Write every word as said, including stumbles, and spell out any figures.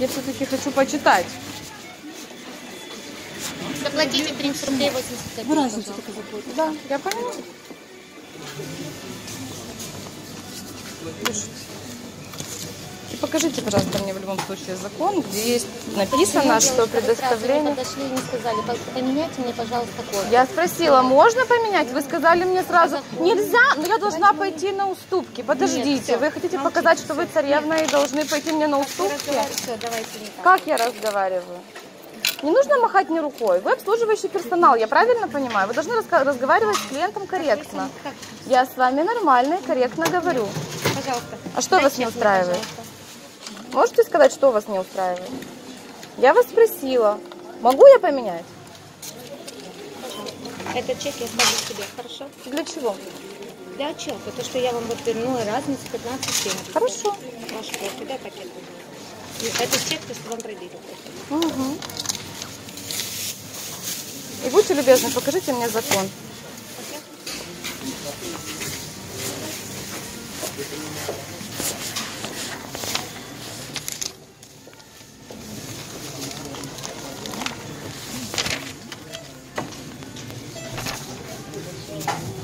Я все-таки хочу почитать. Заплатите тридцать рублей восемьдесят копеек. Разница только заплатить. Да, я поняла. И покажите, пожалуйста, мне в любом случае закон, где есть написано, что предоставление... Подошли и не сказали, поменяйте мне, пожалуйста, код. Я спросила, можно поменять? Вы сказали мне сразу, нельзя, но я должна пойти на уступки. Подождите, вы хотите показать, что вы царевна и должны пойти мне на уступки? Как я разговариваю? Не нужно махать мне рукой. Вы обслуживающий персонал, я правильно понимаю? Вы должны разговаривать с клиентом корректно. Я с вами нормально и корректно говорю. Пожалуйста. А что вас не устраивает? Можете сказать, что вас не устраивает? Я вас спросила. Могу я поменять? Этот чек я оставлю себе, хорошо? Для чего? Для чего? Потому что я вам вот вернула разницу пятнадцать семь. Хорошо. Ваш код, куда пакет? Этот чек просто вам проверю. Угу. И будьте любезны, покажите мне закон. Okay.